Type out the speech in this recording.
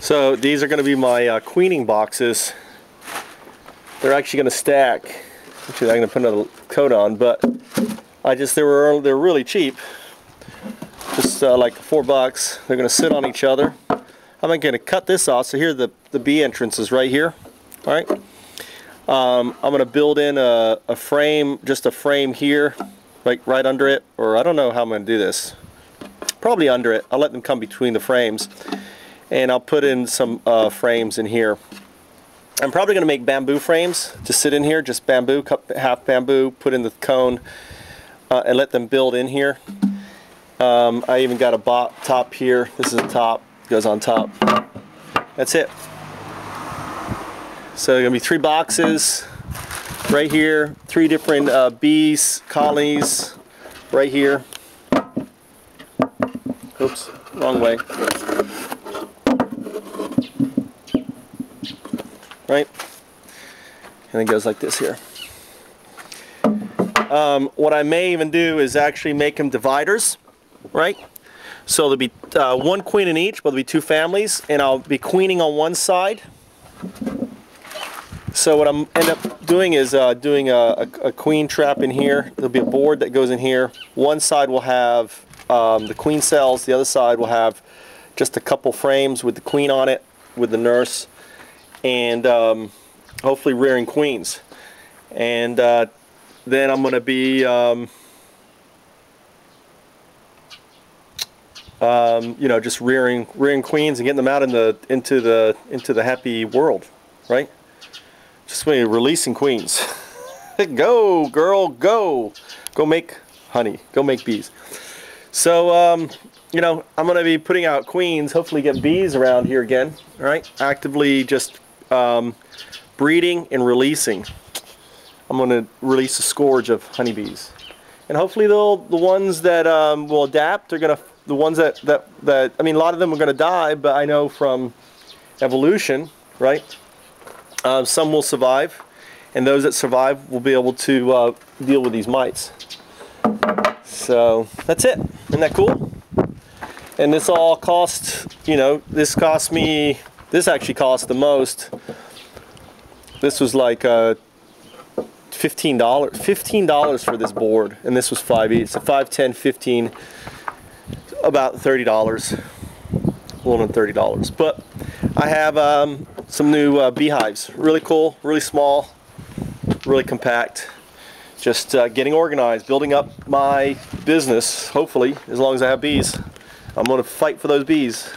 So these are going to be my queening boxes. They're actually going to stack. Actually, I'm going to put another coat on, but I just they're really cheap. Just like $4. They're going to sit on each other. I'm going to cut this off. So here the bee entrance is right here. All right. I'm going to build in a frame, just a frame here, like right under it, or I don't know how I'm going to do this. Probably under it. I'll let them come between the frames. And I'll put in some frames in here. I'm probably going to make bamboo frames to sit in here, just bamboo, half bamboo, put in the cone, and let them build in here. I even got a top here. This is the top, goes on top. That's it. So there's going to be 3 boxes right here, 3 different bees, colonies right here. Oops, wrong way. Right? And it goes like this here. What I may even do is actually make them dividers, right? So there'll be 1 queen in each, but there'll be 2 families, and I'll be queening on one side. So what I'm end up doing is doing a queen trap in here. There'll be a board that goes in here. One side will have the queen cells, the other side will have just a couple frames with the queen on it, with the nurse, and hopefully rearing queens. And then I'm going to be you know, just rearing queens and getting them out in the into the happy world, right? Just me releasing queens. Go girl, go! Go make honey, go make bees. So you know, I'm going to be putting out queens, hopefully get bees around here again, all right? Actively just breeding and releasing. I'm going to release a scourge of honeybees. And hopefully the ones that will adapt are going to, the ones that I mean, a lot of them are going to die, but I know from evolution, right? Some will survive, and those that survive will be able to deal with these mites. So that's it. Isn't that cool? And this all cost, you know, this cost me, this actually cost the most. This was like $15 for this board, and this was 5 each. So 5, 10, 15, about $30, a little under $30. But I have some new beehives. Really cool, really small, really compact. Just getting organized, building up my business, hopefully, as long as I have bees. I'm going to fight for those bees.